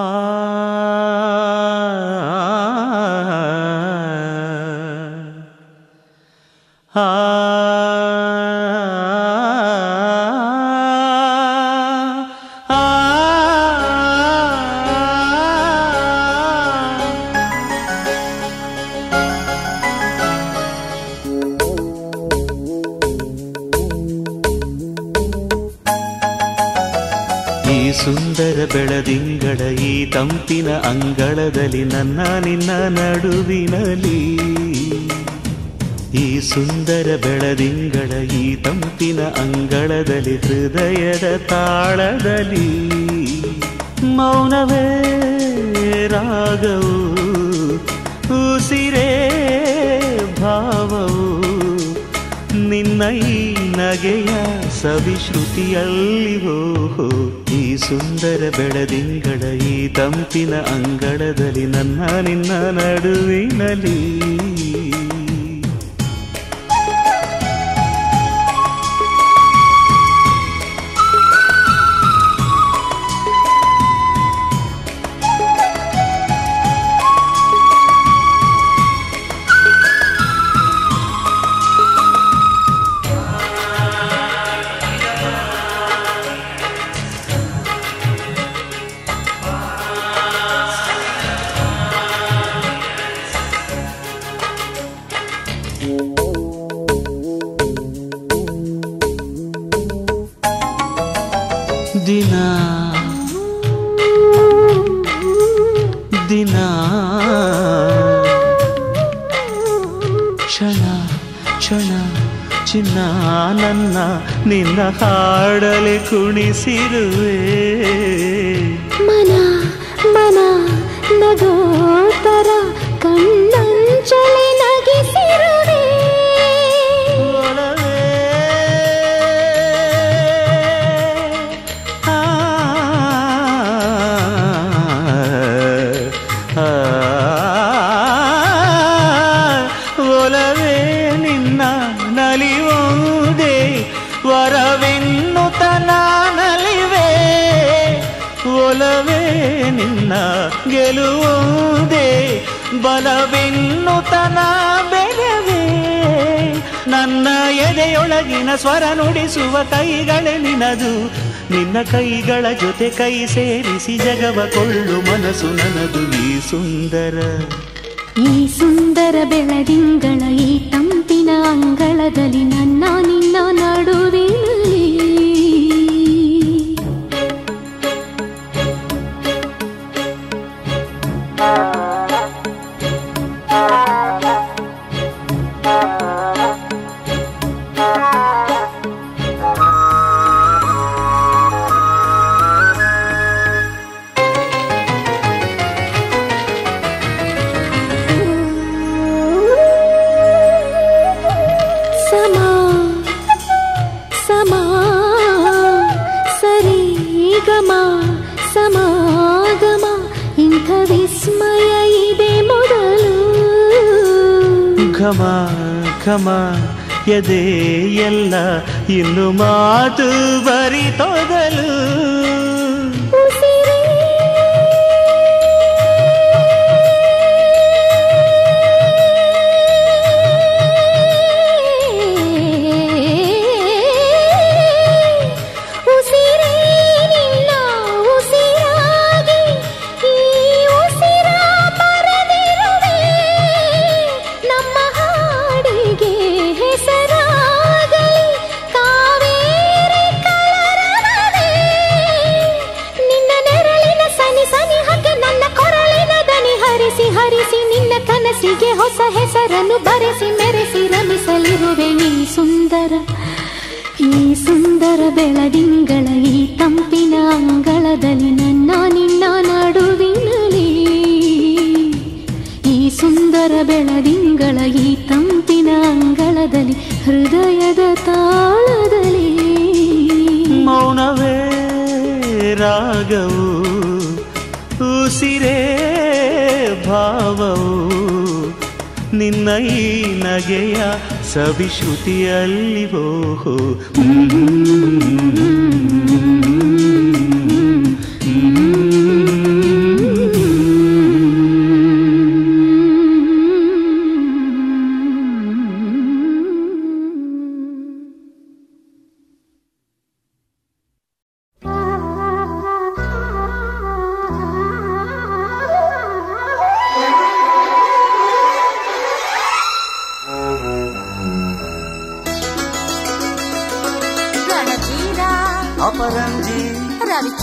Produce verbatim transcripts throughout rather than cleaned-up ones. आ ಸುಂದರ ಬೆಳದಿಂಗಳ ಈ ತಂಪಿನ ಅಂಗಳದಲ್ಲಿ ನನ್ನ ನಿನ್ನ ನಡುವಿನಲ್ಲಿ ಈ ಸುಂದರ ಬೆಳದಿಂಗಳ ಈ ತಂಪಿನ ಅಂಗಳದಲ್ಲಿ ಹೃದಯದ ತಾಳದಲ್ಲಿ ಮೌನವೇ ರಾಗವು ಉಸಿರೇ ಭಾವವು ನಿನ್ನ ಈ ನಗೆಯ ಸವಿಶ್ರುತಿಯಲ್ಲಿ ಓಹೋ ಈ ಸುಂದರ ಬೆಳದಿಂಗಳ ಈ ತಂಪಿನ ಅಂಗಳದಲ್ಲಿ ನನ್ನ ನಿನ್ನ ನಡುವಿನಲ್ಲಿ ದಿನಾ ದಿನಾ ಕ್ಷಣ ಕ್ಷಣ ಚಿನ್ನ ನನ್ನ ನಿನ್ನ ಹಾಡಲಿ ಕುಣಿಸಿರುವೆ ಮನ ಮನ ನಗೋತರ ಕಣ್ಣಂಚಲಿ ನಗಿಸಿರುವೆ ಗೆಲುವುದೇ ಬಲವೆನ್ನುತನ ಬೆಳವೇ ನನ್ನ ಎದೆಯೊಳಗಿನ ಸ್ವರ ನುಡಿಸುವ ಕೈಗಳೇ ನಿನದು ನಿನ್ನ ಕೈಗಳ ಜೊತೆ ಕೈ ಸೇರಿಸಿ ಜಗವ ಕೊಳ್ಳು ಮನಸ್ಸು ನನದು ಈ ಸುಂದರ ಈ ಸುಂದರ ಬೆಳದಿಂಗಳ ಈ ತಂಪಿನ ಅಂಗಳದಲ್ಲಿ ನನ್ನ ನಿನ್ನ ನಡುವೆ ಘಮ ಘಮ ಎದೆ ಎಲ್ಲ ಇನ್ನು ಮಾತು ಬರಿತೊದಲು ಸಿಗೆ ಹೊಸ ಹೆಸರನ್ನು ಬರೆಸಿ ಮೆರೆಸಿ ರಮಿಸಲಿರುವೆ ಈ ಸುಂದರ ಈ ಸುಂದರ ಬೆಳದಿಂಗಳ ಈ ತಂಪಿನ ಅಂಗಳದಲ್ಲಿ ನನ್ನ ನಿನ್ನ ನಡುವಿನಲ್ಲಿ ಈ ಸುಂದರ ಬೆಳದಿಂಗಳ ಈ ತಂಪಿನ ಅಂಗಳದಲ್ಲಿ ಹೃದಯದ ತಾಳದಲ್ಲಿ ಮೌನವೇ ರಾಗವು ಉಸಿರೇ ಭಾವವು ನಿನ್ನ ಈ ನಗೆಯ ಸವಿಶ್ರುತಿಯಲ್ಲಿ ಓಹೋ ಹ್ಮ್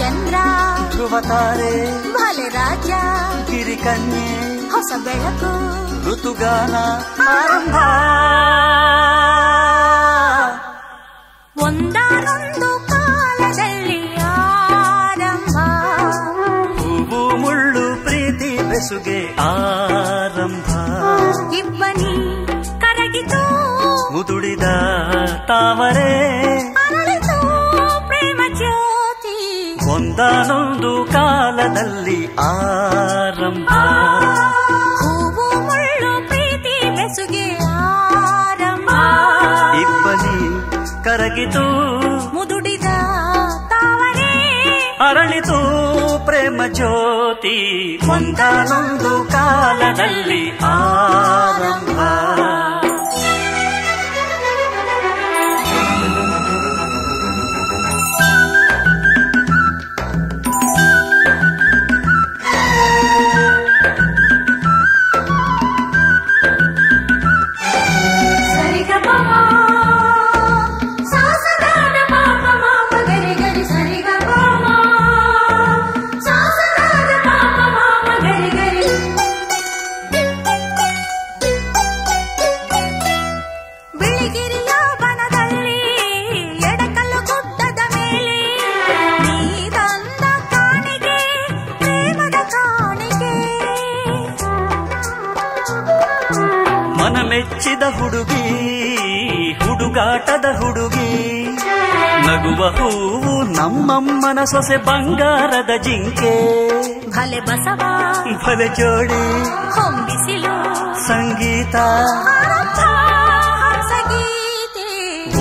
ಚಂದ್ರ ಧ್ರುವತಾರೆ ಭಲೆ ರಾಜ ಗಿರಿಕನ್ಯೆ ಹೊಸ ಬೆಳಕು ಋತುಗಾನ ಆರಂಭ ಒಂದಾನೊಂದು ಕಾಲದಲ್ಲಿ ಆರಂಭ ಹೂವು ಮುಳ್ಳು ಪ್ರೀತಿ ಬೆಸುಗೆ ಆರಂಭ ಇಬ್ಬನಿ ಕರಗಿತು ಮುದುಡಿದ ತಾವರೆ ಅರಳಿತು ಪ್ರೇಮ ಜ್ಯೋತಿ ಒಂದಾನೊಂದು ಕಾಲದಲ್ಲಿ ಆರಂಭ ಹೂವು ಮುಳ್ಳು ಪ್ರೀತಿ ಬೆಸುಗೆ ಆರಂಭ ಇಬ್ಬನಿ ಕರಗಿತು ಮುದುಡಿದ ತಾವರೆ ಅರಳಿತು ಪ್ರೇಮ ಜ್ಯೋತಿ ಒಂದಾನೊಂದು ಕಾಲದಲ್ಲಿ ಆರಂಭ ಮೆಚ್ಚಿದ ಹುಡುಗಿ ಹುಡುಗಾಟದ ಹುಡುಗಿ ನಗುವ ಹೂವು ನಮ್ಮಮ್ಮನ ಸೊಸೆ ಬಂಗಾರದ ಜಿಂಕೆ ಭಲೆ ಬಸವ ಭಲೆ ಜೋಡಿ ಹೊಂಬಿಸಿಲು ಸಂಗೀತ ಸಂಗೀತೆ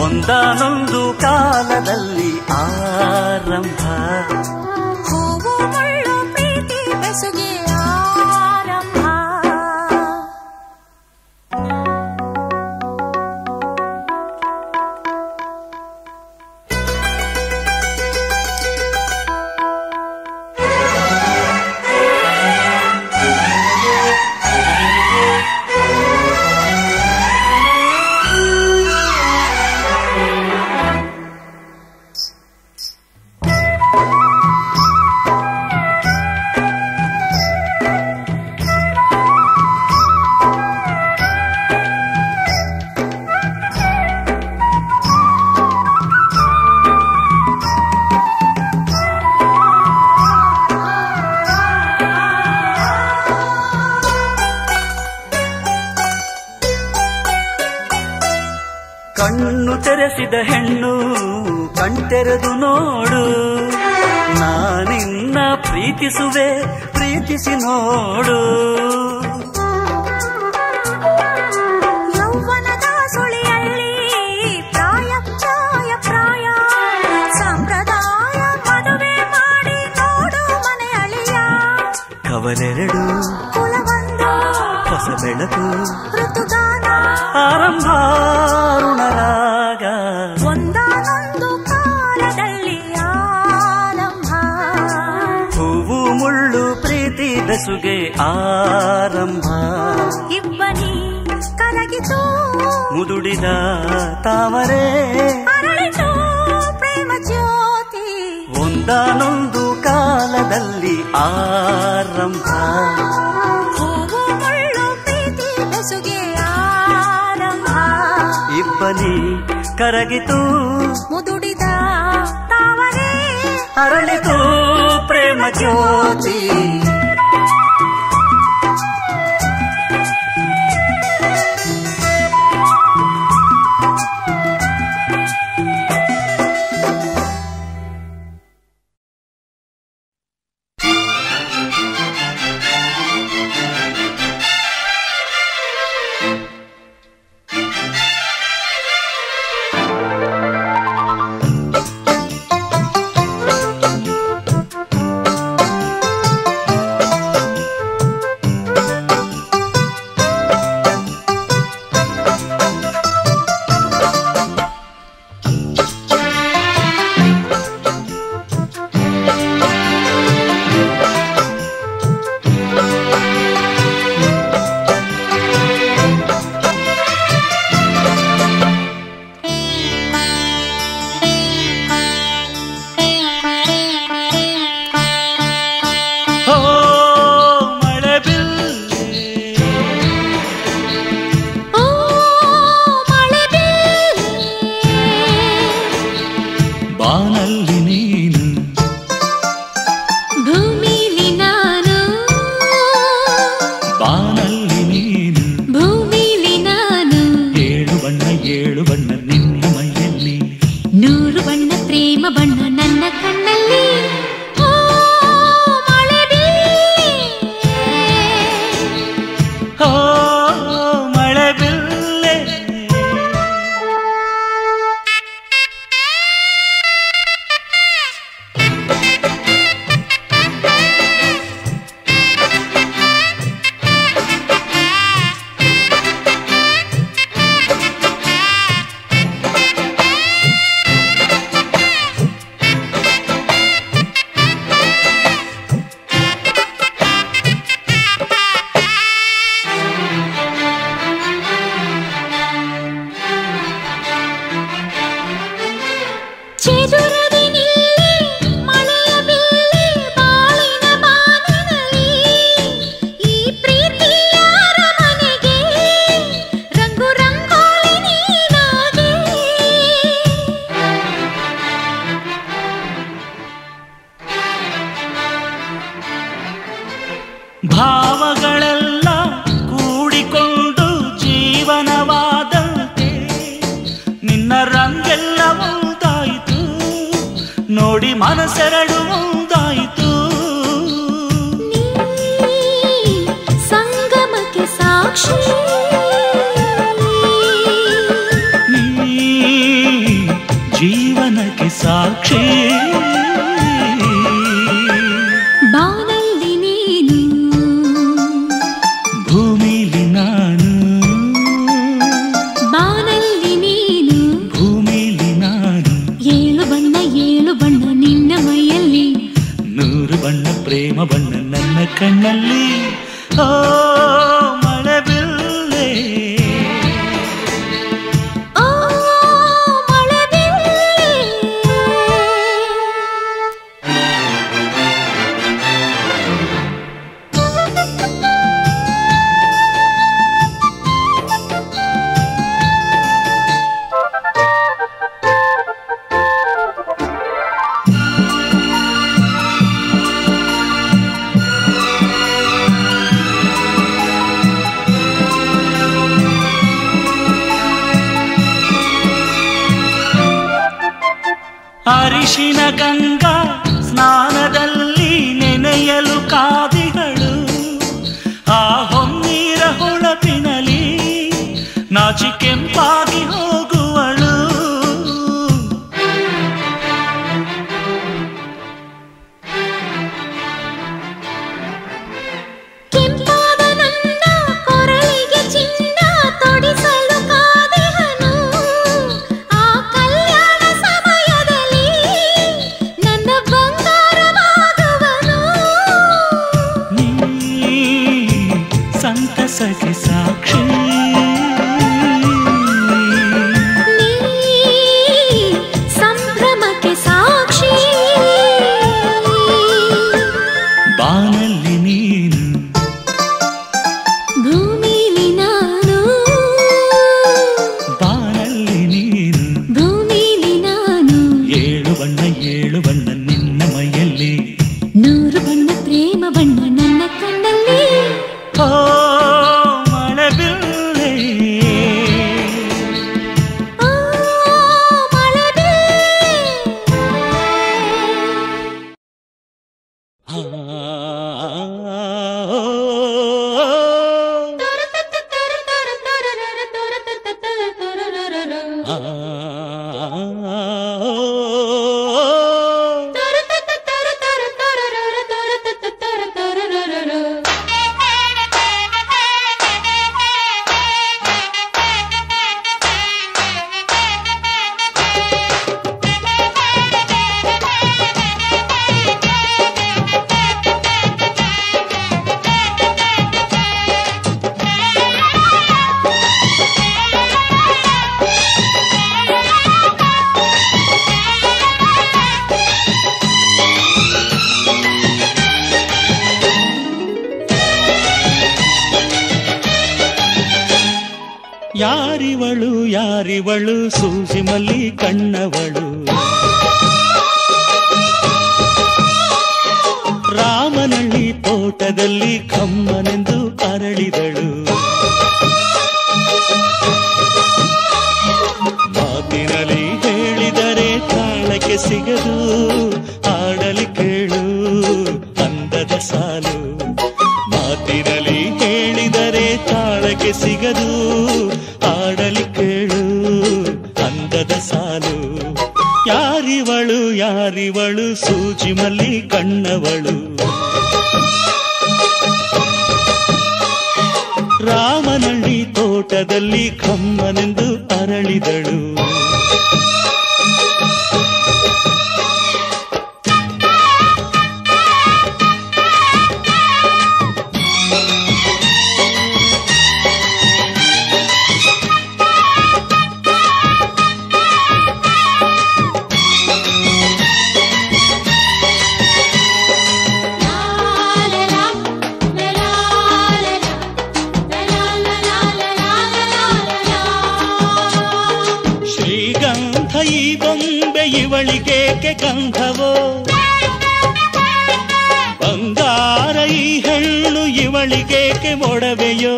ಒಂದಾನೊಂದು ಕಾಲದಲ್ಲಿ ಆರಂಭ ಹೂವು ಮುಳ್ಳು ಪ್ರೀತಿ ಬೆಸುಗೆ ಸಿದ ಹೆಣ್ಣು ಕಣ್ತೆರೆದು ನೋಡು ನಾನಿನ್ನ ಪ್ರೀತಿಸುವೆ ಪ್ರೀತಿಸಿ ನೋಡು ಯೌವನದ ಸುಳಿಯಲ್ಲಿ ಪ್ರಾಯ ಪ್ರಾಯ ಪ್ರಾಯ ಸಂಪ್ರದಾಯ ಮದುವೆ ಮಾಡಿ ನೋಡು ಮನೆ ಅಳಿಯ ಕವಲೆರಡು ಕುಲವೊಂದು ಹೊಸ ಬೆಳಕು ಋತುಗಾನ ಆರಂಭ ಸುಗೆ ಆರಂಭ ಇಬ್ಬನಿ ಕರಗಿತು ಮುದುಡಿದ ತಾವರೆ ಅರಳಿತು ಪ್ರೇಮ ಜ್ಯೋತಿ ಒಂದಾನೊಂದು ಕಾಲದಲ್ಲಿ ಆರಂಭ ಹೂವು ಮುಳ್ಳು ಪ್ರೀತಿ ಬೆಸುಗೆ ಆರಂಭ ಇಬ್ಬನಿ ಕರಗಿತು ಮುದುಡಿದ ತಾವರೆ ಅರಳಿತು ಪ್ರೇಮ ಜ್ಯೋತಿ ನೋಡಿ ಮನಸೆರಡು ಒಂದಾಯಿತು ನೀ ಸಂಗಮಕ್ಕೆ ಸಾಕ್ಷಿ ನೀ ಜೀವನಕ್ಕೆ ಸಾಕ್ಷಿ ಬಾನಲ್ಲಿ ನೀನು ಭೂಮಿಲಿ ನಾನು ಬಾನಲ್ಲಿ ನೀನು ಭೂಮಿಲಿ ನಾನು ಏಳು ಬಣ್ಣ ಏಳು ಬಣ್ಣ ನಿನ್ನ ಮೈಯಲ್ಲಿ ನೂರು ಬಣ್ಣ ಪ್ರೇಮ ಬಣ್ಣ ನನ್ನ ಕಣ್ಣಲ್ಲಿ ಓ ಅರಿಶಿನ ಗಂಗಾ ಸ್ನಾನದಲ್ಲಿ ನೆನೆಯಲು ಕಾದಿಗಳು ಆ ಹೊನ್ನೀರ ಹೊಳಪಿನಲಿ ನಾಚಿ ಕೆಂಪಾಗಿ ಹೋಗುವಳು ಕೆಂಪಾದ ನನ್ನ ಕೊರಳಿಗೆ ಚಿನ್ನ ತೊಡಿಸಲು ಸಂತಸಕ್ಕೆ ಸಾಕ್ಷಿ ನೀ ಸಂಭ್ರಮಕ್ಕೆ ಸಾಕ್ಷಿ ಬಾನಲ್ಲಿ ನೀನು ಭೂಮಿಲಿ ನಾನು ಬಾನಲ್ಲಿ ನೀನು ಭೂಮಿಲಿ ನಾನು ಏಳು ಬಣ್ಣ ಏಳು ಬಣ್ಣ ನಿನ್ನ ಮೈಯಲ್ಲಿ ನೂರು ಬಣ್ಣ ಪ್ರೇಮ ಬಣ್ಣ ನನ್ನ ಕಣ್ಣಲ್ಲಿ ಓ ಯಾರಿವಳು ಯಾರಿವಳು ಸೂಜಿ ಮಲ್ಲಿ ಕಣ್ಣವಳು ರಾಮನಳ್ಳಿ ತೋಟದಲ್ಲಿ ಕಮ್ಮನೆಂದು ಅರಳಿದಳು ಮಾತಿನಲ್ಲಿ ಹೇಳಿದರೆ ತಾಳಕ್ಕೆ ಸಿಗದು ಹಾಡಲಿ ಕೇಳು ಅಂದದ ಸಾಲು ಮಾತಿನಲ್ಲಿ ಹೇಳಿದರೆ ತಾಳಕ್ಕೆ ಸಿಗದು ಹಾಡಲಿ ಕೇಳು ಅಂದದ ಸಾಲು ಯಾರಿವಳು ಯಾರಿವಳು ಸೂಜಿ ಮಲ್ಲಿ ಕಣ್ಣವಳು ರಾಮನಳ್ಳಿ ತೋಟದಲ್ಲಿ ಕಮ್ಮನೆಂದು ಅರಳಿದಳು ೇಕೆ ಗಂಧವೋ ಬಂಗಾರ ಈ ಹೆಣ್ಣು ಇವಳಿಗೇಕೆ ಮೊಡವೆಯೋ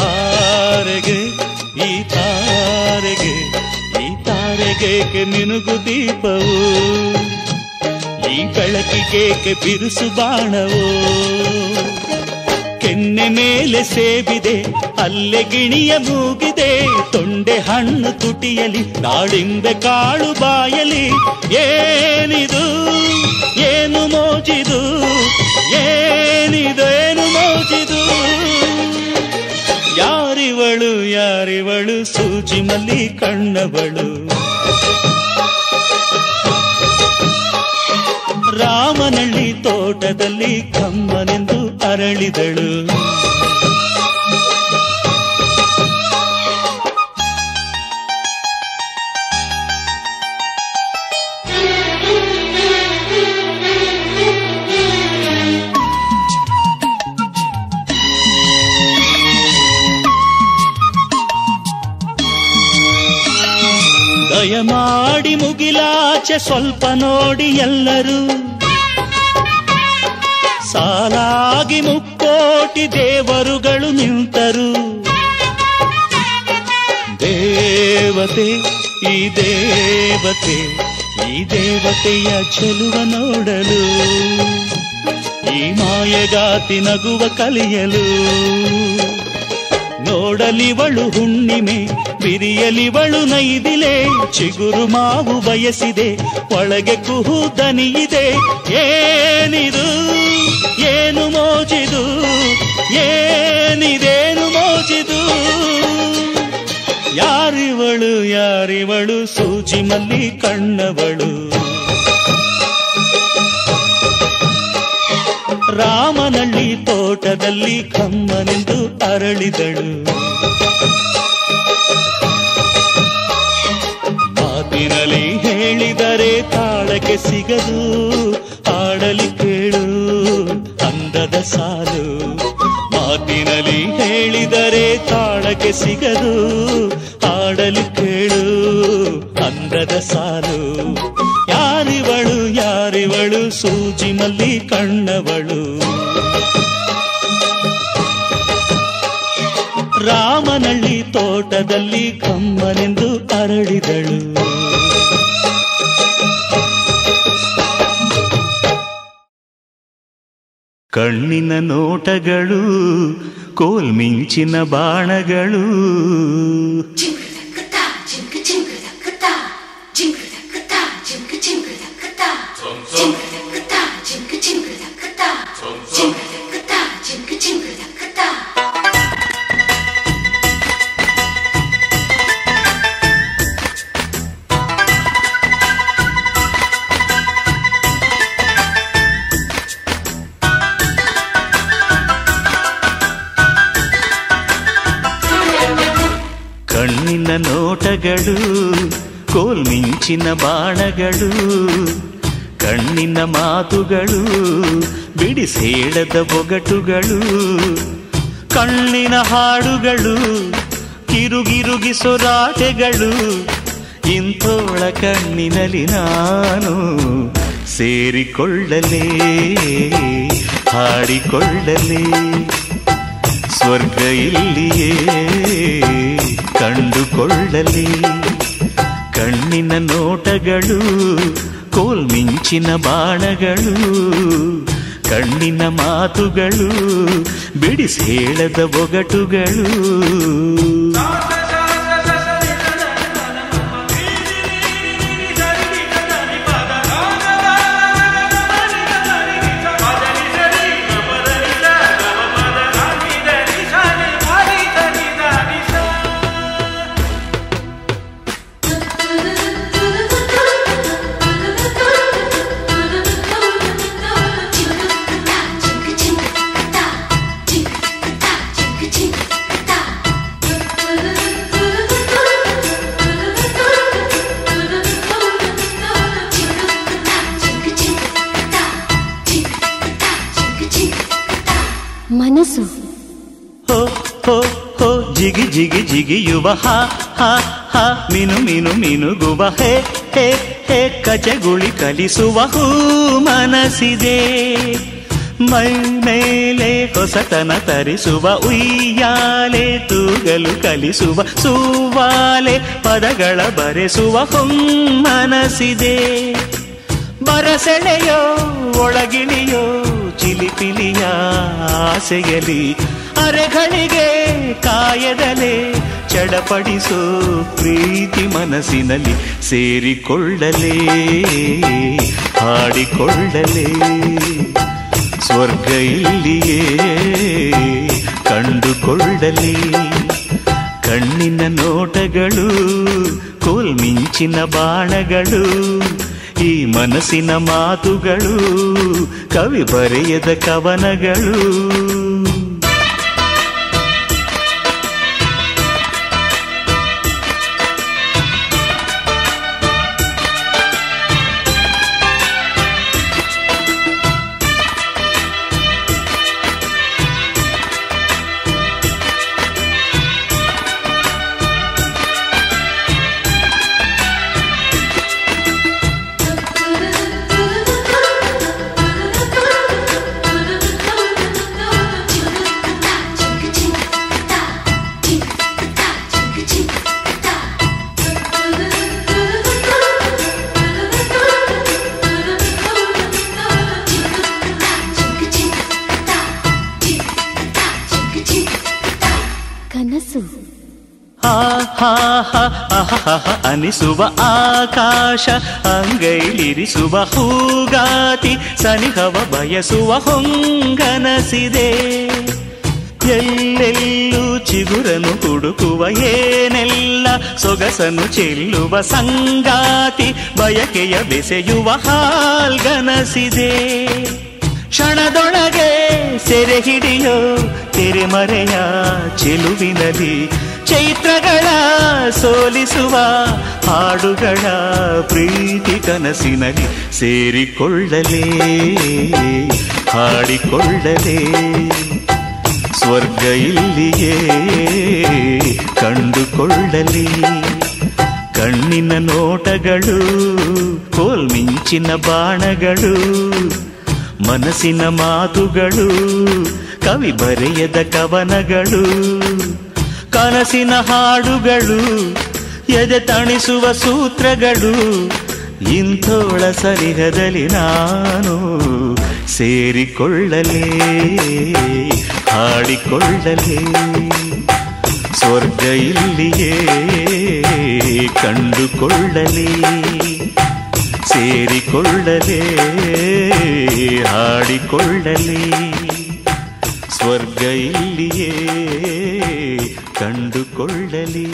ತಾರೆಗೆ ಈ ತಾರೆಗೆ ಈ ತಾರೆಗೆ ಬೆಳಕಿಗೇಕೆ ನಿನಗು ದೀಪವು, ಈ ಬೆಳಕಿಗೇಕೆ ಬಿರುಸು ಬಾಣವು. ಕೆನ್ನೆ ಮೇಲೆ ಸೇಬಿದೆ ಅಲ್ಲೆ ಗಿಣಿಯ ಮೂಗಿದೆ, ತೊಂಡೆ ಹಣ್ಣು ತುಟಿಯಲಿ ದಾಳಿಂಬೆ ಕಾಳು ಬಾಯಲಿ. ಏನಿದು ಏನು ಮೋಜಿದು, ಏನಿದು ಏನು ಮೋಜಿದು, ಯಾರಿವಳು ಯಾರಿವಳು ಸೂಜಿ ಮಲ್ಲಿ ಕಣ್ಣವಳು. ರಾಮನಳ್ಳಿ ತೋಟದಲ್ಲಿ ಕಮ್ಮನೆಂದು ಅರಳಿದಳು. ದಯಮಾಡಿ ಮುಗಿಲಾಚೆ ಸ್ವಲ್ಪ ನೋಡಿ ಎಲ್ಲರೂ, ಸಾಲಾಗಿ ಮುಕ್ಕೋಟಿ ದೇವರುಗಳು ನಿಂತರು. ದೇವತೆ ಈ ದೇವತೆ ಈ ದೇವತೆಯ ಚೆಲುವ ನೋಡಲು, ಈ ಮಾಯಗಾತಿ ನಗುವ ಕಲಿಯಲು. ನೋಡಲಿವಳು ಹುಣ್ಣಿಮೆ ಬಿರಿಯಲಿವಳು ನೈದಿಲೆ, ಚಿಗುರು ಮಾವು ಬಯಸಿದೆ ಒಳಗೆ ಕುಹು ದನಿಯಿದೆ. ಏನಿದು ಏನು ಮೋಜಿದು, ಏನಿದೇನು ಮೋಜಿದು, ಯಾರಿವಳು ಯಾರಿವಳು ಸೂಜಿ ಮಲ್ಲಿ ಕಣ್ಣವಳು. ರಾಮನಳ್ಳಿ ತೋಟದಲ್ಲಿ ಕಮ್ಮನೆಂದು ಅರಳಿದಳು. ಮಾತಿನಲ್ಲಿ ಹೇಳಿದರೆ ತಾಳಕ್ಕೆ ಸಿಗದು, ಹಾಡಲಿ ಕೇಳು ಅಂದದ ಸಾಲು. ಮಾತಿನಲ್ಲಿ ಹೇಳಿದರೆ ತಾಳಕ್ಕೆ ಸಿಗದು, ಹಾಡಲಿ ಕೇಳು ಅಂದದ ಸಾಲು. ಯಾರಿವಳು ಯಾರಿವಳು ಸೂಜಿ ಮಲ್ಲಿ ಕಣ್ಣವಳು. ರಾಮನಳ್ಳಿ ತೋಟದಲ್ಲಿ ಕಮ್ಮನೆಂದು ಅರಳಿದಳು. ಕಣ್ಣಿನ ನೋಟಗಳು ಕೋಲ್ಮಿಂಚಿನ ಬಾಣಗಳು, ನೋಟಗಳು ಕೋಲ್ಮಿಂಚಿನ ಬಾಣಗಳು, ಕಣ್ಣಿನ ಮಾತುಗಳು ಬಿಡಿಸೇಡದ ಬೊಗಟುಗಳು, ಕಣ್ಣಿನ ಹಾಡುಗಳು ಕಿರುಗಿರುಗಿ ಸೊರಾಟೆಗಳು. ಇಂಥೋಳ ಕಣ್ಣಿನಲ್ಲಿ ನಾನು ಸೇರಿಕೊಳ್ಳಲೇ ಹಾಡಿಕೊಳ್ಳಲೇ, ಸ್ವರ್ಗ ಇಲ್ಲಿಯೇ ಕಂಡುಕೊಳ್ಳಲಿ. ಕಣ್ಣಿನ ನೋಟಗಳು ಕೋಲ್ಮಿಂಚಿನ ಬಾಣಗಳು, ಕಣ್ಣಿನ ಮಾತುಗಳು ಬಿಡಿಸೇಳದ ಒಗಟುಗಳು. ಜಿಗಿ ಜಿಗಿಯುವ ಹಾ ಹಾ ಹಾ, ಮಿನು ಮಿನು ಮಿನುಗುವ ಹೇ ಹೇ ಹೇ, ಕಜಗುಳಿ ಕಲಿಸುವ ಹೂ ಮನಸ್ಸಿದೆ. ಮೈ ಮೇಲೆ ಹೊಸತನ ತರಿಸುವ ಉಯ್ಯಾಲೆ ತೂಗಲು ಕಲಿಸುವ ಸುವಾಲೆ ಪದಗಳ ಬರೆಸುವ ಹೊಮ್ಮನಸಿದೆ ಬರಸೆಳೆಯೋ ಒಳಗಿಳಿಯೋ ಚಿಲಿಪಿಲಿಯ ಆಸೆಯಲಿ ಅರೆಗಳಿಗೆ ಕಾಯದಲೆ ಚಡಪಡಿಸೋ ಪ್ರೀತಿ ಮನಸ್ಸಿನಲ್ಲಿ ಸೇರಿಕೊಳ್ಳಲೇ ಹಾಡಿಕೊಳ್ಳಲೇ ಸ್ವರ್ಗ ಇಲ್ಲಿಯೇ ಕಂಡುಕೊಳ್ಳಲೇ ಕಣ್ಣಿನ ನೋಟಗಳು ಕೋಲ್ಮಿಂಚಿನ ಬಾಣಗಳು ಈ ಮನಸ್ಸಿನ ಮಾತುಗಳು ಕವಿ ಬರೆಯದ ಕವನಗಳು ಅನಿಸುವ ಆಕಾಶ ಅಂಗೈಲಿರಿಸುವ ಹೂಗಾತಿ ಸನಿಹವ ಬಯಸುವ ಹೊಂಗನಸಿದೆ ಎಲ್ಲೆಲ್ಲೂ ಚಿಗುರನ್ನು ಹುಡುಕುವ ಏನೆಲ್ಲ ಸೊಗಸನ್ನು ಚೆಲ್ಲುವ ಸಂಗಾತಿ ಬಯಕೆಯ ಬೆಸೆಯುವ ಹಾಲ್ಗನಸಿದೆ ಕ್ಷಣದೊಳಗೆ ಸೆರೆ ಹಿಡಿಯೋ ತೆರೆಮರೆಯ ಚೆಲುವಿನಲ್ಲಿ ಚೈತ್ರಗಳ ಸೋಲಿಸುವ ಹಾಡುಗಳ ಪ್ರೀತಿ ಕನಸಿನಲ್ಲಿ ಸೇರಿಕೊಳ್ಳಲೇ ಹಾಡಿಕೊಳ್ಳಲೇ ಸ್ವರ್ಗ ಇಲ್ಲಿಯೇ ಕಂಡುಕೊಳ್ಳಲೇ ಕಣ್ಣಿನ ನೋಟಗಳು ಕೋಲ್ಮಿಂಚಿನ ಬಾಣಗಳು ಮನಸ್ಸಿನ ಮಾತುಗಳು ಕವಿ ಬರೆಯದ ಕವನಗಳು ಕನಸಿನ ಹಾಡುಗಳು ಎದೆ ತಣಿಸುವ ಸೂತ್ರಗಳು ಇಂಥೋಳ ಸರಿಹದಲ್ಲಿ ನಾನು ಸೇರಿಕೊಳ್ಳಲೇ ಹಾಡಿಕೊಳ್ಳಲೇ ಸ್ವರ್ಗ ಇಲ್ಲಿಯೇ ಕಂಡುಕೊಳ್ಳಲೇ ಸೇರಿಕೊಳ್ಳಲೇ ಹಾಡಿಕೊಳ್ಳಲೇ ಸ್ವರ್ಗ ಇಲ್ಲಿಯೇ ಕಂಡುಕೊಳ್ಳಲಿ.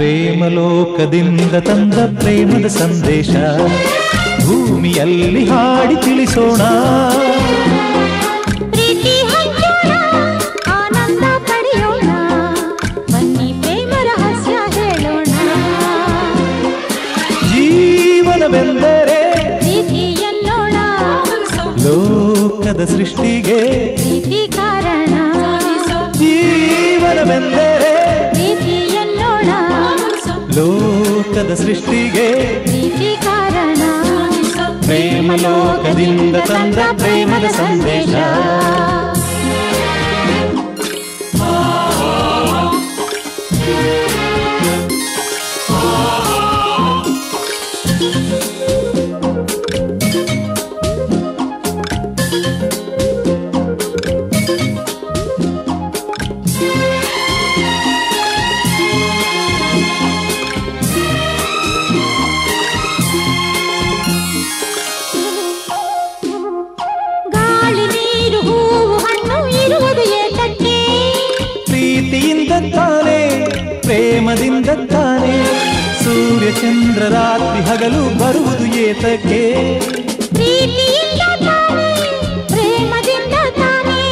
ಪ್ರೇಮಲೋಕದಿಂದ ತಂದ ಪ್ರೇಮದ ಸಂದೇಶ ಭೂಮಿಯಲ್ಲಿ ಹಾಡಿ ತಿಳಿಸೋಣ. ಜೀವನವೆಂದರೆ ಲೋಕದ ಸೃಷ್ಟಿಗೆ ಕಾರಣ. ಜೀವನವೆಂದರೆ ಲೋಕದ ಸೃಷ್ಟಿಗೆ ಕಾರಣ. ಪ್ರೇಮ ಲೋಕದಿಂದ ತಂದ ಪ್ರೇಮದ ಸಂದೇಶ. ಗಾಳಿ ನೀರು ಚಂದ್ರ ರಾತ್ರಿ ಹಗಲು ಬರುವುದು ಏತಕ್ಕೆ? ಪ್ರೀತಿಯಿಂದ ತಾನೇ, ಪ್ರೇಮದಿಂದ ತಾನೇ.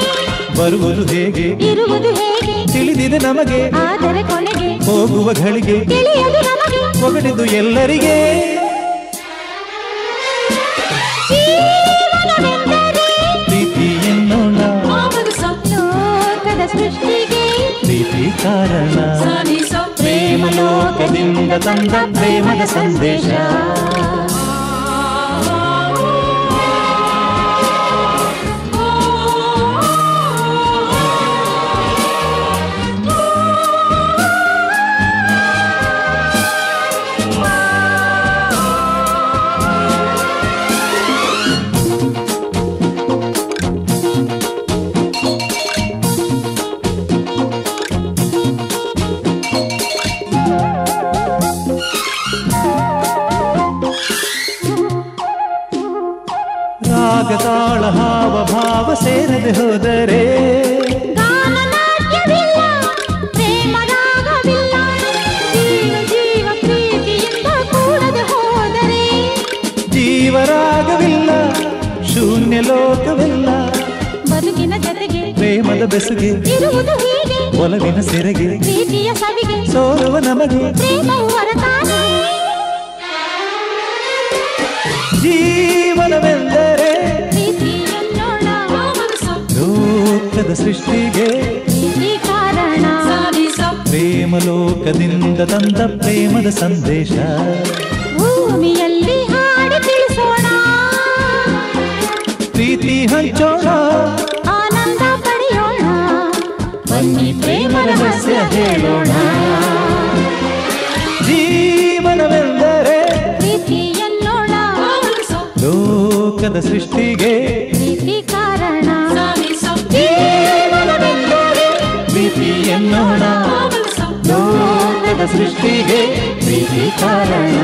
ಬರುವುದು ಹೇಗೆ, ಇರುವುದು ಹೇಗೆ ತಿಳಿದಿದೆ ನಮಗೆ, ಆದರೆ ಕೊನೆಗೆ ಹೋಗುವ ಘಳಿಗೆ ತಿಳಿಯದು ನಮಗೆ. ಒಗಟಿದು ಎಲ್ಲರಿಗೆ ಪ್ರೀತಿ ಎನ್ನೋಣ, ಸಂತೋಷದ ಸೃಷ್ಟಿಗೆ ಪ್ರೀತಿ ಕಾರಣ. ಪ್ರೇಮ ಲೋಕದಿಂದ ತಂದ ಪ್ರೇಮದ ಸಂದೇಶ, ತಾಳ ಹಾವ ಭಾವ ಸೇರದೆ ಹೋದರೆ ಗಾನನಾಟ್ಯವಿಲ್ಲ, ಪ್ರೇಮರಾಗವಿಲ್ಲ. ಜೀವ ಜೀವ ಪ್ರೀತಿಯಿಂದ ಕೂಡದೆ ಹೋದರೆ ಜೀವರಾಗವಿಲ್ಲ, ಶೂನ್ಯ ಲೋಕವಿಲ್ಲ. ಬದುಕಿನ ಜತೆಗೆ ಪ್ರೇಮದ ಬೆಸುಗೆ, ಒಲವಿನ ಸೆರೆಗೆ, ಪ್ರೀತಿಯ ಸವಿಗೆ ಸೋರುವ ನಮಗೆ ಪ್ರೇಮವು ಹೊರತಾನೆ. ಜೀವನವೆಂದರೆ ಲೋಕದ ಸೃಷ್ಟಿಗೆ ಕಾರಣ, ಪ್ರೇಮ ಲೋಕದಿಂದ ತಂದ ಪ್ರೇಮದ ಸಂದೇಶ. ಭೂಮಿಯಲ್ಲಿ ಹಾಡಿ ತಿಳಿಸೋಣ, ಪ್ರೀತಿ ಹಂಚೋಣ, ಆನಂದ ಪಡೆಯೋಣ. ಬನ್ನಿ ಪ್ರೇಮ ರಹಸ್ಯ ಹೇಳೋಣ. ಜೀವನವೆಂದರೆ ಪ್ರೀತಿ ಎನ್ನೋಣ, ಲೋಕದ ಸೃಷ್ಟಿಗೆ ಕಾರಣ. ಪ್ರೀತಿ ಎನ್ನೋಣ, ಲೋಕದ ಸೃಷ್ಟಿಗೆ ಪ್ರೀತಿ ಕಾರಣ.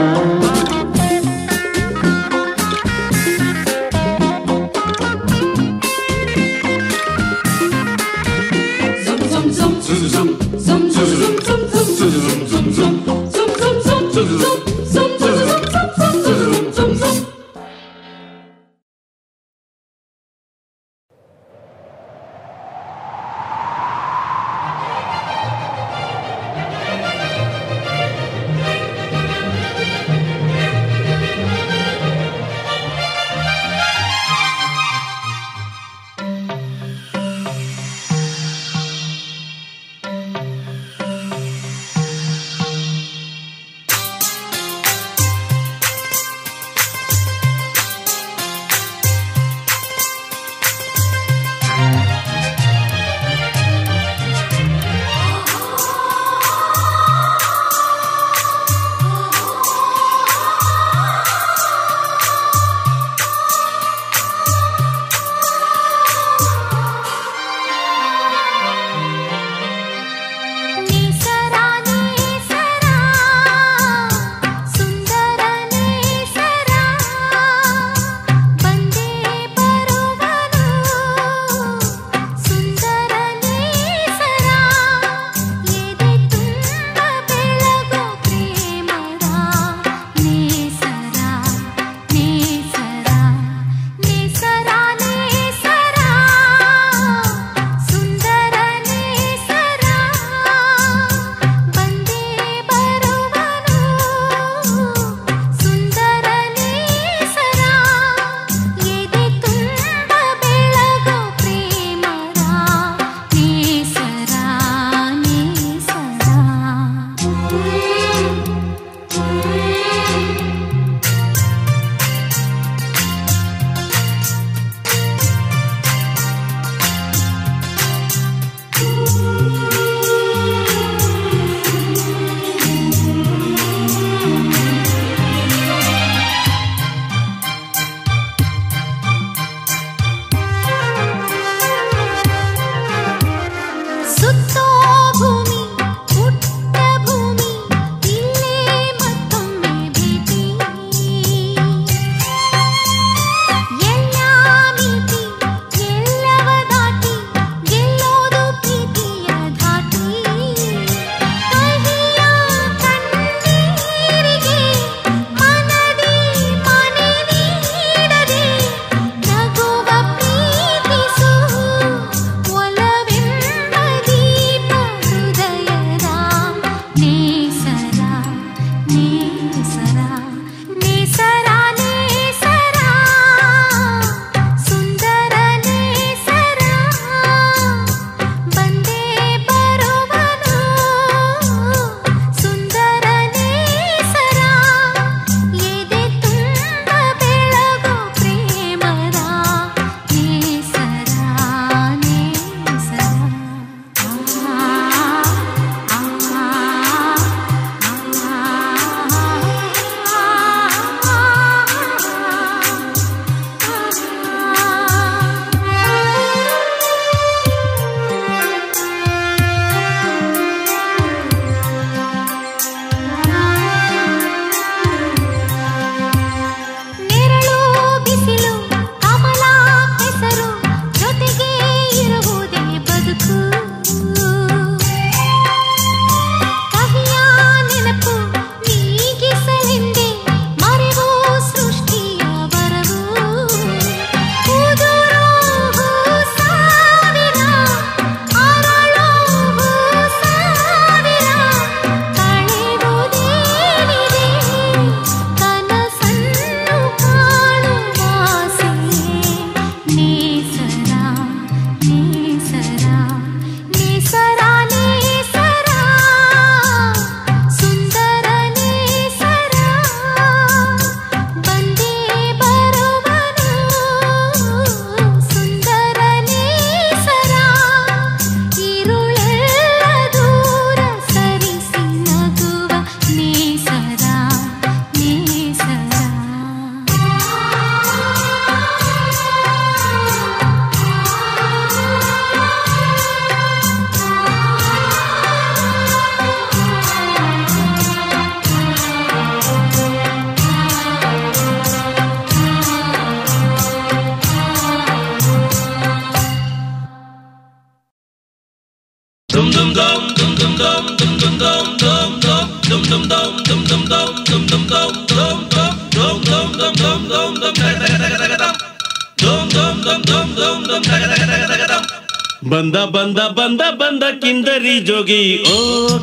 बंदा बंदा बंदा बंदा किंदरी जोगी ओ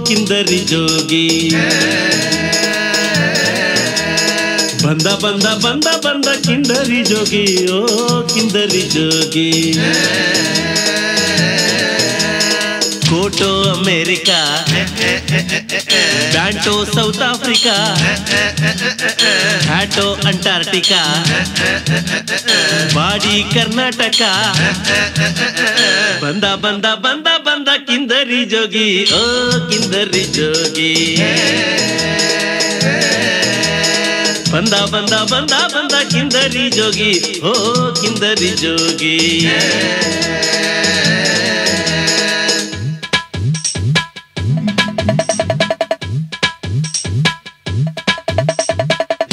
किंदरी जोगी बंदा बंदा बंदा बंदा किंदरी जोगी ओ किंदरी जोगी कोटो अमेरिका बैंटो साउथ अफ्रीका हैटो अंटार्कटिका बाड़ी कर्नाटका बंदा बंदा बंदा बंदा किंदरी जोगी ओ किंदरी जोगी बंदा बंदा बंदा बंदा किंदरी जोगी ओ किंदरी जोगी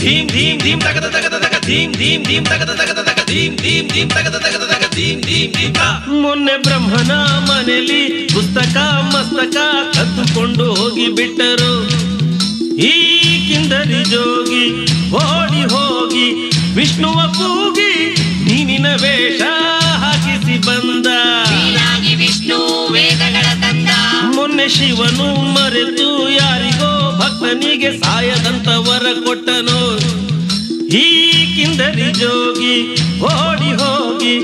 धीम धीम धीम तक तक तक धीम धीम धीम तक तक तक धीम धीम धीम तक तक तक धीम धीम धीम मोन्ने ब्रह्मना मनेली पुस्तक मस्तक कत्तुकोंडु होगी बिट्टरु ई किंदरी जोगी ओडी होगी विष्णुव कूगी नीनिन वेष हाकिसि बंद नीनागी विष्णु वेदगळ तंद मोन्ने शिवनु मरेतु यारिगो भक्तनिगे सायदंत वर कोट्टनु ई किंदरी जोगी ओडी होगी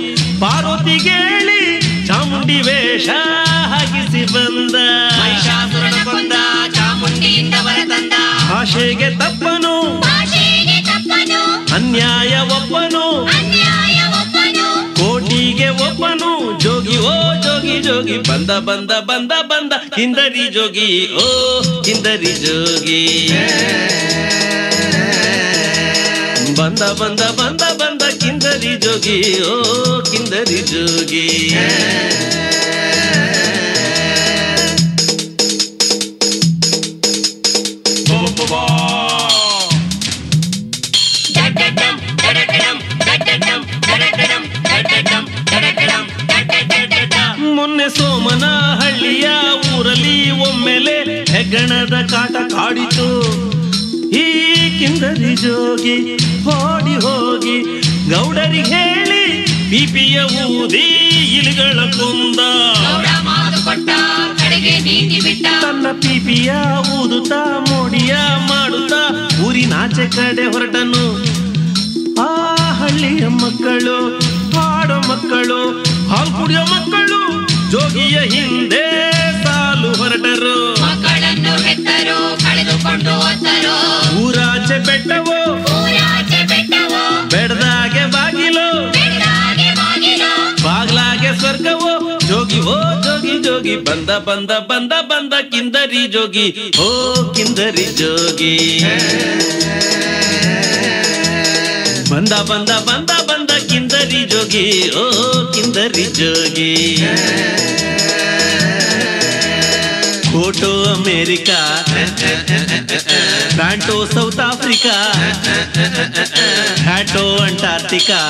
पार्वती गेली चामुंडी वेष हाकिसि बंद महिषासुरन ಕೊಂದ ಚಾಮುಂಡಿಯಿಂದ ಬರತಂದ ಭಾಷೆಗೆ ತಪ್ಪನು ಭಾಷೆಗೆ ತಪ್ಪನು ಅನ್ಯಾಯ ಒಪ್ಪನು ಅನ್ಯಾಯ ಒಪ್ಪನು ಕೋಟಿಗೆ ಒಪ್ಪನು जोगी ओ जोगी जोगी बंदा बंदा बंदा बंदा किंदरी जोगी ओ किंदरी जोगी बंदा बंदा बंदा बंदा किंदरी जोगी ओ किंदरी जोगी मोन्ने सोमना हल्लिया ऊरली ओम्मेले हेगणद काट काडितु ई किंदरी जोगी ओडी होगी गौडरी हेळि बीपिय ऊदी इलगळ कुंद गौड मादुकोट्ट कडेगे नीति बिट्ट तन्न बीपिय ऊदुता मोडिया माडुता ऊरिनाचे कड़े ಹೊರಟನು आ हल्लिय मक्कळु हाडो मक्कळु ಹಾಲು ಕುಡಿಯೋ ಮಕ್ಕಳು जोगिया हिंदे सालू ಹೊರಟರು ಮಕ್ಕಳನ್ನು ಹೆತ್ತರು ಕಳೆದುಕೊಂಡು ಹೋದರು ಊರಾಚೆ ಬೆಟ್ಟವೋ ಊರಾಚೆ ಬೆಟ್ಟವೋ ಬೆಡದಾಗೆ ಬಾಗಿಲು ಬೆಡದಾಗೆ ಬಾಗಿಲು ಬಾಗ್ಲಾಗೆ ಸ್ವರ್ಗವೋ जोगी ओ जोगी जोगी बंदा बंदा बंदा बंदा किंदरी जोगी ओ किंदरी जोगी बंदा बंदा बंदा बंदा किंदरी जोगी ओ किंदरी जोगी कोटो अमेरिका बैंटो साउथ अफ्रीका हैटो अंटार्कटिका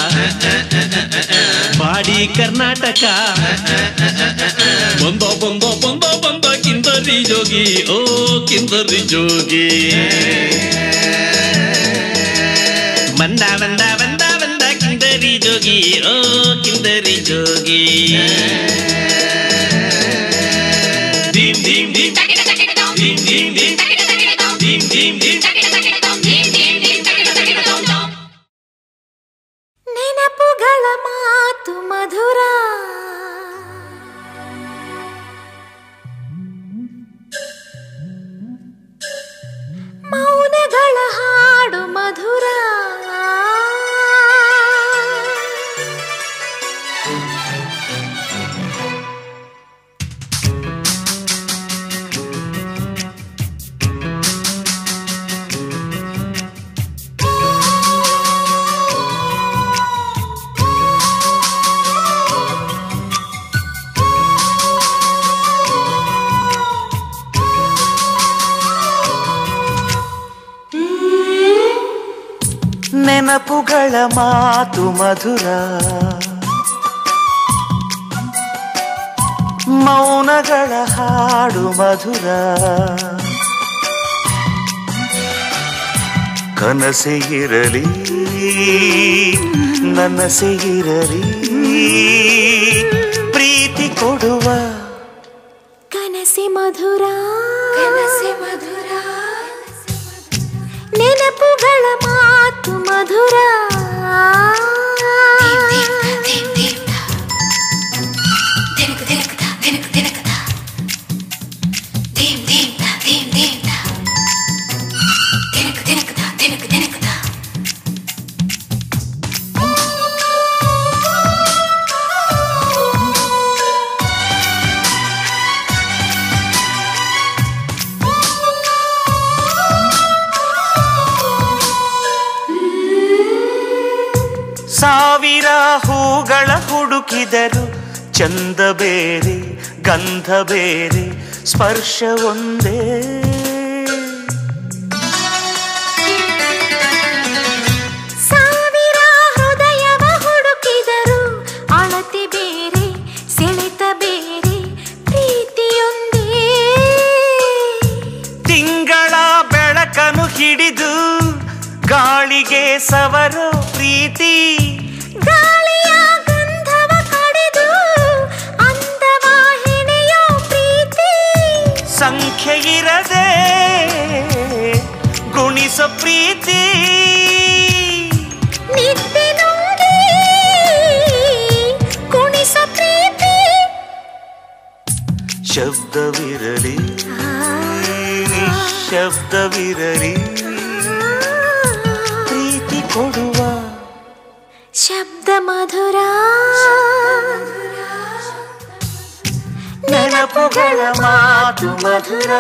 बाड़ी कर्नाटका बंदा बंदा बंदा बंदा किंदरी जोगी ओ किंदरी जोगी बंदा बंदा बंदा बंदा किंदरी जोगी ओ किंदरी जोगी धीम धीम धीम धीम धीम धीम धीम धीम धीम ನೆನಪುಗಳ ಮಾತು ಮಧುರ ಮೌನಗಳ ಹಾಡು ಮಧುರ ನೆನಪುಗಳ ಮಾತು ಮಧುರ ಮೌನಗಳ ಹಾಡು ಮಧುರ ಕನಸೆ ಇರಲಿ ನನಸೆ ಇರಲಿ ಪ್ರೀತಿ ಕೊಡುವ ಕನಸೆ ಮಧುರ ಕನಸೆ ಮಧುರ ನೆನಪುಗಳ ಮಾತು ಮಧುರ ಸಾವಿರ ಹೂಗಳ ಹುಡುಕಿದರು ಚಂದ ಬೇರೆ ಗಂಧ ಬೇರೆ ಸ್ಪರ್ಶ ಒಂದೇ ಸಾವಿರ ಹೃದಯವ ಹುಡುಕಿದರು ಅಳತೆ ಬೇರೆ ಸೆಳೆತ ಬೇರೆ ಪ್ರೀತಿಯೊಂದೇ ತಿಂಗಳ ಬೆಳಕನ್ನು ಹಿಡಿದು ಗಾಳಿಗೆ ಸವರೋ ಪ್ರೀತಿ ಸಂಖ್ಯೆ ಇರದೆ ಗುಣಿಸ ಪ್ರೀತಿ ನಿದ್ದೆ ನುಂಗಿ ಗುಣಿಸ ಪ್ರೀತಿ ಶಬ್ದವಿರಲಿ ಶಬ್ದವಿರಲಿ ಪ್ರೀತಿ ಕೊಡುವ ಶಬ್ದ ಮಧುರ ನೆನಪುಗಳ ಮಾತು ಮಧುರ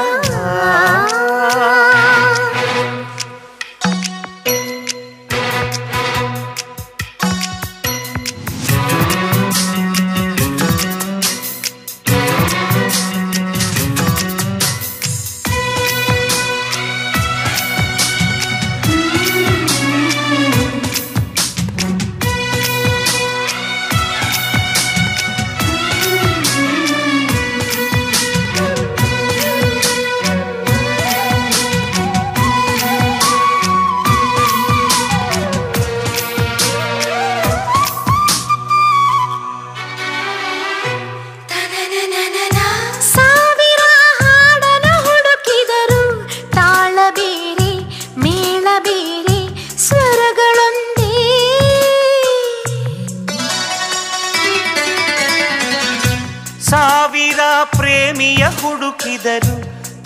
ಪ್ರೇಮಿಯ ಹುಡುಕಿದರು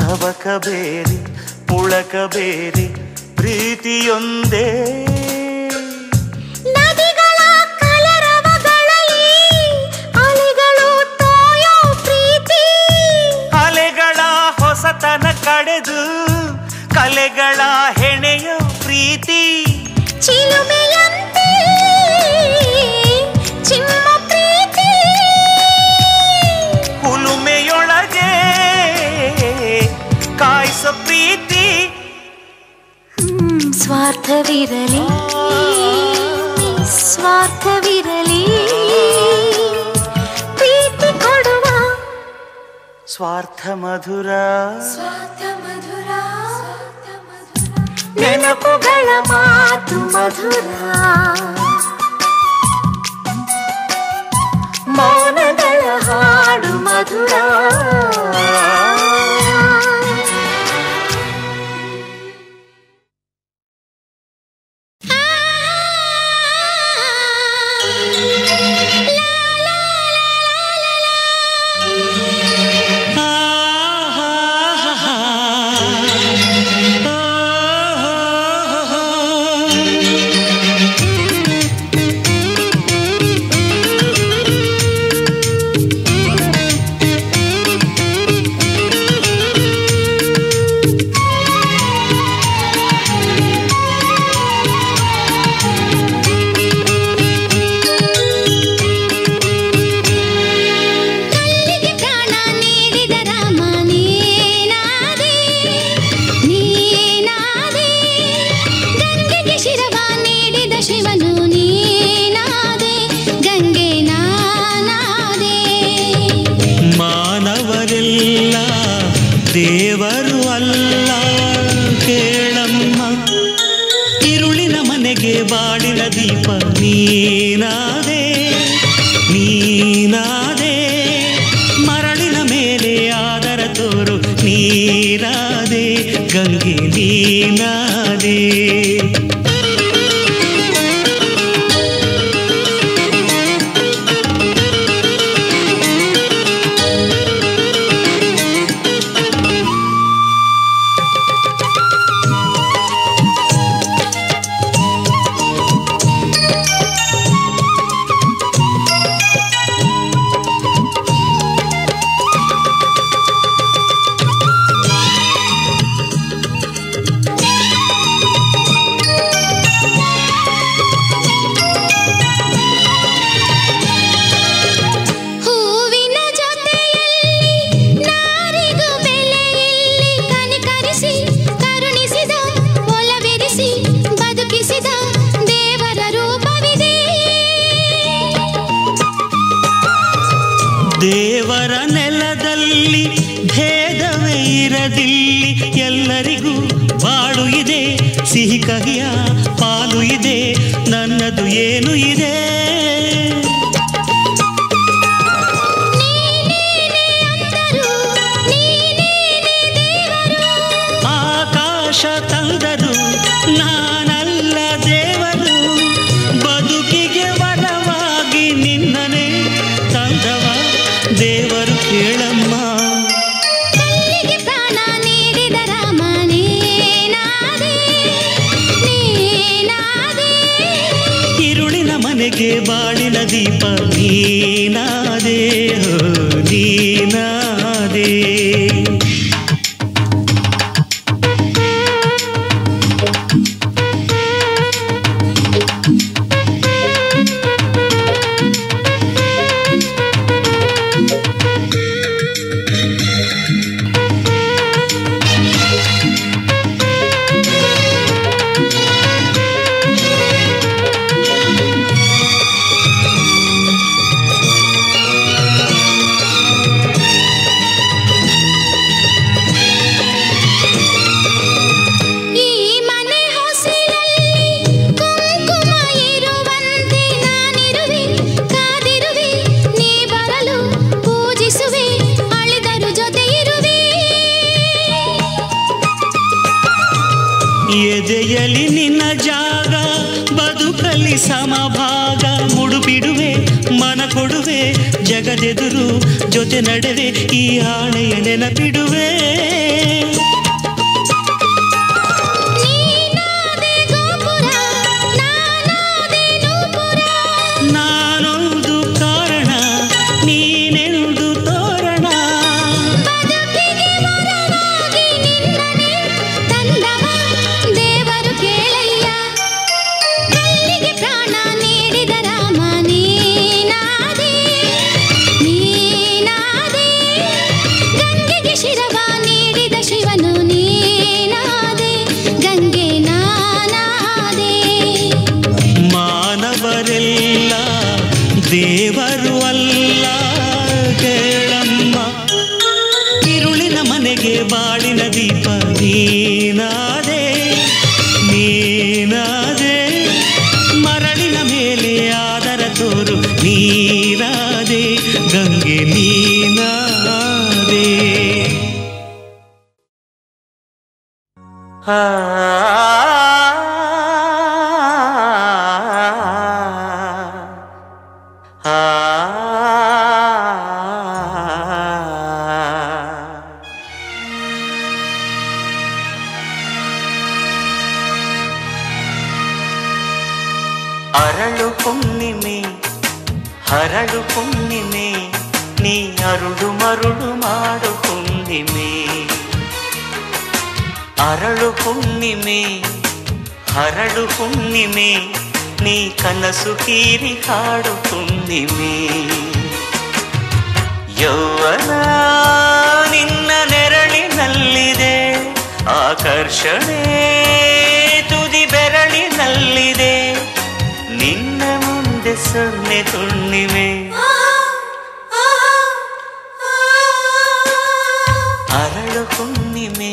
ತವಕ ಬೇರೆ ಪುಳಕ ಬೇರೆ ಪ್ರೀತಿಯೊಂದೇ ನದಿಗಳ ಕಲರವಗಳಲ್ಲಿ ಅಲೆಗಳು ತೋಯೋ ಪ್ರೀತಿ ಅಲೆಗಳ ಹೊಸತನ ಕಡೆದು ಕಲೆಗಳ ಹೆಣೆಯೋ ಪ್ರೀತಿ ಚಿಲುಮೆಯಂತೆ ಚಿಮ್ಮ ಪ್ರೀತಿ ಸ್ವಾರ್ಥವಿರಲಿ ಸ್ವಾರ್ಥವಿರಲಿ ಪ್ರೀತಿ ಕೊಡುವ ಸ್ವಾರ್ಥ ಮಧುರ ಸ್ವಾರ್ಥ ಮಧುರ ನೆನಪುಗಳ ಮಾತು ಮಧುರ ಮೌನಗಳ ಹಾಡು ಮಧುರ ದೇವರು ಅಲ್ಲ ಕೇಳಮ್ಮ, ಇರುಳಿನ ಮನೆಗೆ ಬಾಳಿನ ದೀಪ ನೀನಾದೆ ನೀನಾದೆ, ಮರಳಿನ ಮೇಲೆ ಆದರ ತೋರು ನೀನಾದೆ ಗಂಗೆ ನೀನಾದೆ. ಸಿಹಿ ಕಹಿಯ ಪಾಲು ಇದೆ ನನ್ನದು ಏನು ಇದೆ, ಆಕಾಶ ತಂದರು ನಾನಲ್ಲ ದೇವರು, ಬದುಕಿಗೆ ವರವಾಗಿ ನಿನ್ನನೆ ತಂದವ ದೇವರು ಕೇಳಮ್ಮ. ಬಾಳಿನ ದೀಪ ನೀನಾದೆ ನೀನಾದೆ. ಎದೆಯಲ್ಲಿ ನಿನ್ನ ಜಾಗ ಬದುಕಲಿ ಸಮಭಾಗ, ಮುಡುಬಿಡುವೆ ಮನ ಕೊಡುವೆ ಜಗದೆದುರು ಜೊತೆ ನಡೆವೆ, ಈ ಆಣೆಯ ನೆನಪಿಡುವೆ ನಾನೊಂದು ಕಾರಣ ನೀನೆಂದು ತೋರಣ, ದೇವರು ಅಲ್ಲ ಕೇಳಮ್ಮ, ತಿರುಳಿನ ಮನೆಗೆ ಬಾಳಿನ ದೀಪ ನೀನಾದೆ ನೀನಾದೆ, ಮರಳಿನ ಮೇಲೆ ಆದರ ತೋರು ನೀನಾದೆ ಗಂಗೆ ನೀನಾದೆ. ಆ ಅರಳು ಪುಣ್ಣಿಮೆ ಹರಳು ಪುಣ್ಣಿಮೆ, ನೀ ಅರುಳು ಮರುಳು ಮಾಡು ಪುಣ್ಣಿಮೆ, ಅರಳು ಪುಣ್ಣಿಮೆ ಹರಳು ಪುಣ್ಣಿಮೆ, ನೀ ಕನಸು ಕೀರಿ ಹಾಡು ಪುಣ್ಣಿಮೆ. ಯೌವನ ನಿನ್ನ ನೆರಳಿನಲ್ಲಿದೆ, ಆಕರ್ಷಣೆ ತುದಿ ಬೆರಳಿನಲ್ಲಿದೆ, ನಿನ್ನ ಮುಂದೆ ಸೊನ್ನೆ ತುಣ್ಣಿಮೆ. ಅರಳು ಹುಣ್ಣಿಮೆ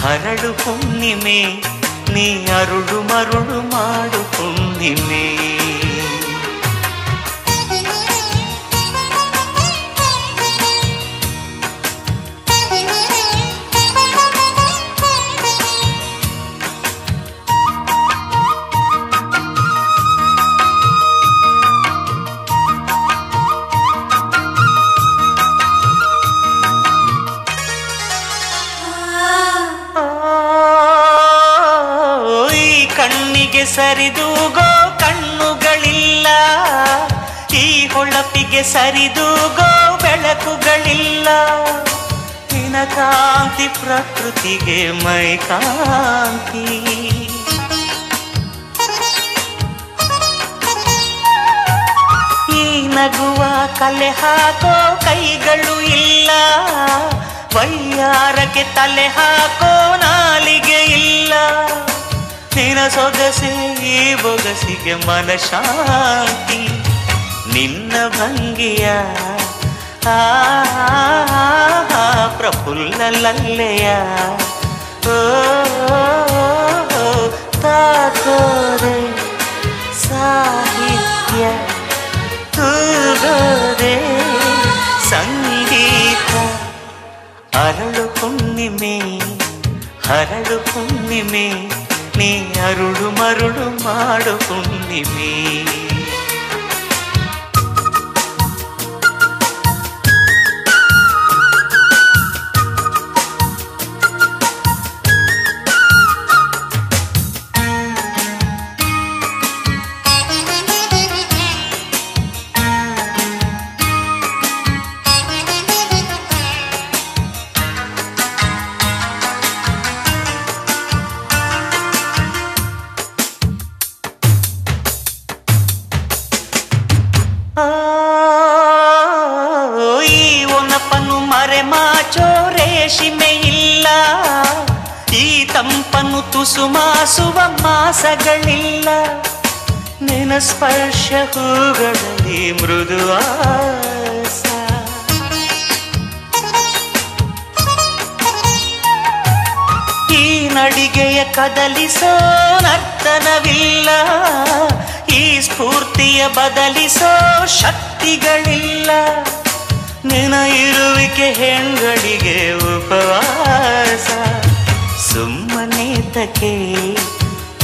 ಹರಳು ಹುಣ್ಣಿಮೆ ನೀ ಅರುಳು ಮರುಳು ಮಾಡು ಹುಣ್ಣಿಮೆ ಸರಿದೂಗೋ ಕಣ್ಣುಗಳಿಲ್ಲ ಈ ಹೊಳಪಿಗೆ ಸರಿದೂಗೋ ಬೆಳಕುಗಳಿಲ್ಲ ನಿನ್ನ ಕಾಂತಿ ಪ್ರಕೃತಿಗೆ ಮೈ ಕಾಂತಿ ಈ ನಗುವ ಕಲೆ ಹಾಕೋ ಕೈಗಳು ಇಲ್ಲ ವೈಯಾರಕ್ಕೆ ತಲೆ ಹಾಕೋ ನಾಲಿಗೆ ಇಲ್ಲ ನಿನ್ನ ಸೊಗಸೆ ಈ ಬೊಗಸಿಗೆ ಮನಶಾಂತಿ ನಿನ್ನ ಭಂಗಿಯ ಆ ಪ್ರಫುಲ್ಲ ಲಲ್ಲೆಯ ಓ ತಾಕೋರೆ ಸಾಹಿತ್ಯ ತೂಗೋರೆ ಸಂಗೀತ ಅರಳು ಹುಣ್ಣಿಮೆ ಹರಳು ಹುಣ್ಣಿಮೆ ನೀ ಅರುಳು ಮರುಳು ಮಾಡು ಹುಣ್ಣಿಮೆ ಸುಮಾಸುವ ಮಾಸಗಳಿಲ್ಲ ನಿನ್ನ ಸ್ಪರ್ಶ ಹೂಗಳಲ್ಲಿ ಮೃದುವಾಸ ಈ ನಡಿಗೆಯ ಕದಲಿಸೋ ನರ್ತನವಿಲ್ಲ ಈ ಸ್ಫೂರ್ತಿಯ ಬದಲಿಸೋ ಶಕ್ತಿಗಳಿಲ್ಲ ನಿನ್ನ ಇರುವಿಕೆ ಹೆಂಗಳಿಗೆ ಉಪವಾಸ ಸುಮ್ಮನೆ ತಕೆ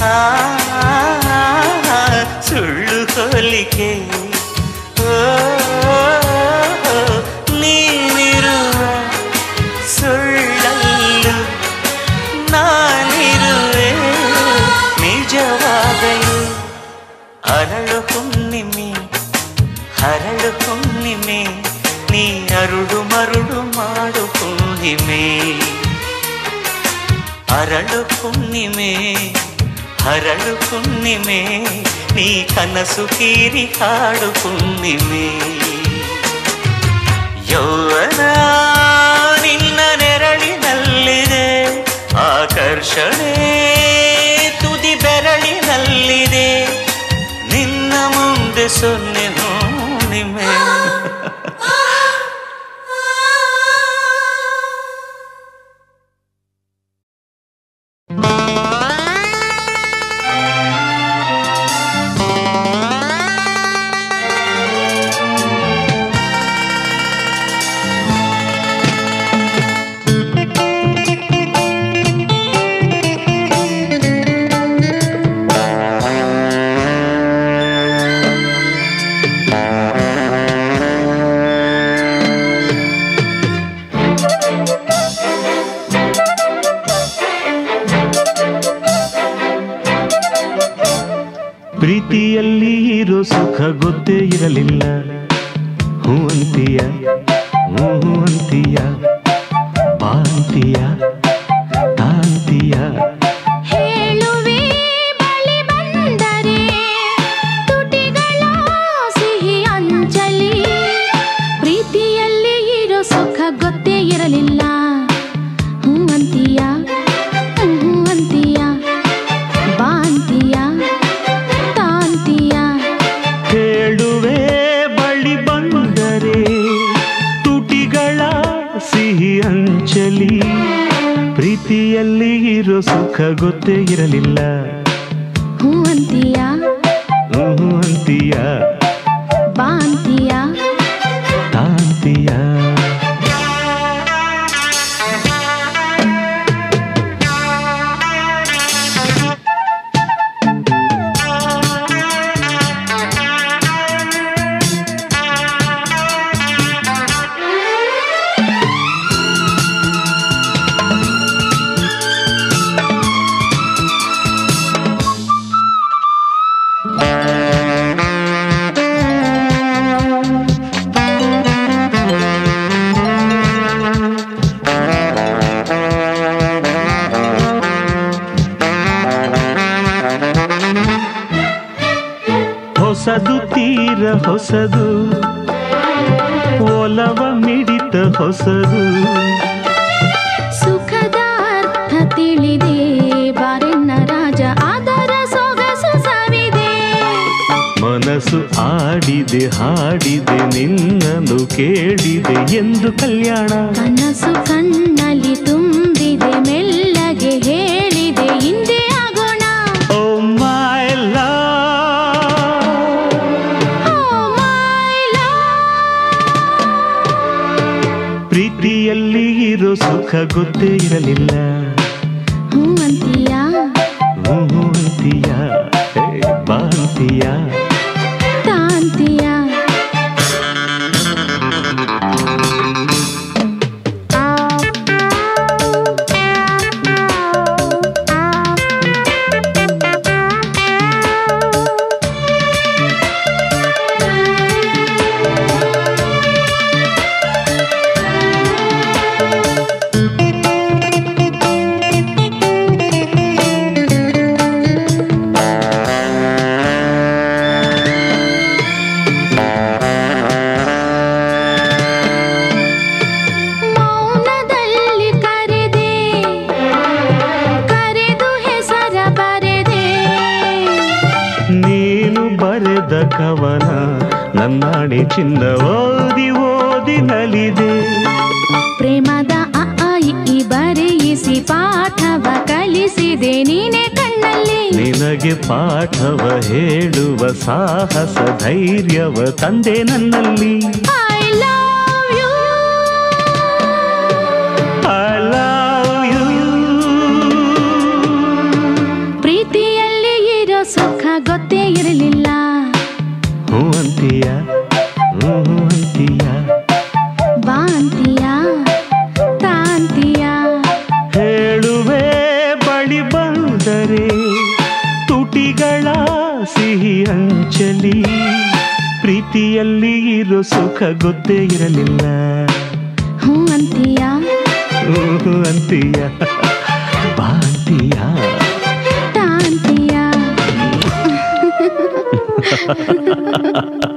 ಆ ಸುಳ್ಳು ಹೋಲಿಕೆ ಓ ನೀನಿರುವ ಸುಳ್ಳಲ್ಲೂ ನಾನಿರುವೆ ನಿಜವಾಗಲು ಅರಳು ಹುಣ್ಣಿಮೆ ಹರಳು ಹುಣ್ಣಿಮೆ ನೀ ಅರುಳು ಮರುಳು ಮಾಡು ಹುಣ್ಣಿಮೆ ಹರಳು ಹುಣ್ಣಿಮೆ ಹರಳು ಹುಣ್ಣಿಮೆ ನೀ ಕನಸು ಕೀರಿ ಹಾಡು ಹುಣ್ಣಿಮೆ ಯೌವನ ನಿನ್ನ ನೆರಳಿನಲ್ಲಿದೆ ಆಕರ್ಷಣೆ ತುದಿ ಬೆರಳಿನಲ್ಲಿದೆ ನಿನ್ನ ಮುಂದೆ ಸೊನ್ನೆ ಹುಣ್ಣಿಮೆ ಗೊತ್ತೇ ಇರಲಿಲ್ಲ ಹೂ ಅಂತೀಯ ಹೂ ಅಂತೀಯ ಬಾಂತೀಯ ತಾಂತೀಯ ಹೇಳುವೆ ಬಳಿ ಬಂದರೆ ತುಟಿಗಳ ಸಿಹಿ ಅಂಚಲಿ ಪ್ರೀತಿಯಲ್ಲಿ ಇರೋ ಸುಖ ಗೊತ್ತೇ ಇರಲಿಲ್ಲ ಹೂ ಅಂತೀಯ ಹೂ ಅಂತೀಯ ಬಾಂತೀಯ चली ಪ್ರೀತಿಯಲ್ಲಿ ಇರೋ ಸುಖ ಗೊತ್ತೇ ಇರಲಿಲ್ಲ. ಹೂ ಅಂತೀಯಾ ಹೂ ಅಂತೀಯಾ ಬಾ ಅಂತೀಯಾ ತಾ ಅಂತೀಯಾ. ಹೊಸದು ತೀರ ಹೊಸದು ಒಲವ ಮಿಡಿತ ಹೊಸದು ಸುಖದ ಅರ್ಥ ತಿಳಿದೆ ಬಾರೆನ್ನ ರಾಜ ಆದರ ಸೊಗಸು ಸವಿದೆ ಮನಸ್ಸು ಆಡಿದೆ ಹಾಡಿದೆ ನಿನ್ನನ್ನು ಕೇಳಿದೆ ಎಂದು ಕಲ್ಯಾಣ ಕನಸು ಕಣ್ಣಲ್ಲಿ ತುಂಬಿದೆ ಮೆಲ್ಲಗೆ ಹೇಳಿದೆ ಹಿಂದೆ ಆಗೋಣ. ಓ ಮೈ ಲವ್ ಪ್ರೀತಿಯಲ್ಲಿ ಇರೋ ಸುಖ ಗೊತ್ತೇ ಇರಲಿಲ್ಲ. ಹೂ ಅಂತೀಯಾ ಹೂ ಅಂತೀಯಾ ಬಾ ಅಂತೀಯಾ ತಾ ಅಂತೀಯಾ. ಕವನ ನನ್ನಾಣೆ ಚಿನ್ನ ಓದಿ ಓದಿ ನಲಿದೆ ಪ್ರೇಮದ ಅ ಆ ಇ ಬರೆಯಿಸಿ ಪಾಠವ ಕಲಿಸಿದೆ ನೀನೆ ಕಣ್ಣಲ್ಲಿ ನಿನಗೆ ಪಾಠವ ಹೇಳುವ ಸಾಹಸ ಧೈರ್ಯವ ತಂದೆ ನನ್ನಲ್ಲಿ. I love you I love you ಪ್ರೀತಿಯಲ್ಲಿ ಇರೋ ಸುಖ ಗೊತ್ತೇ ಇರಲಿಲ್ಲ. ಹೂ ಅಂತೀಯಾ ಹೂ ಅಂತೀಯಾ ಬಾ ಅಂತೀಯಾ ತಾ ಅಂತೀಯಾ. ಹೇಳುವೆ ಬಳಿ ಬಂದರೆ ತುಟಿಗಳ ಸಿಹಿ ಅಂಚಲಿ ಪ್ರೀತಿಯಲ್ಲಿ ಇರೋ ಸುಖ ಗೊತ್ತೇ ಇರಲಿಲ್ಲ. ಹೂ ಅಂತೀಯಾ ಹೂ ಅಂತೀಯಾ ಬಾ ಅಂತೀಯಾ ತಾ ಅಂತೀಯಾ. Ha ha ha ha ha.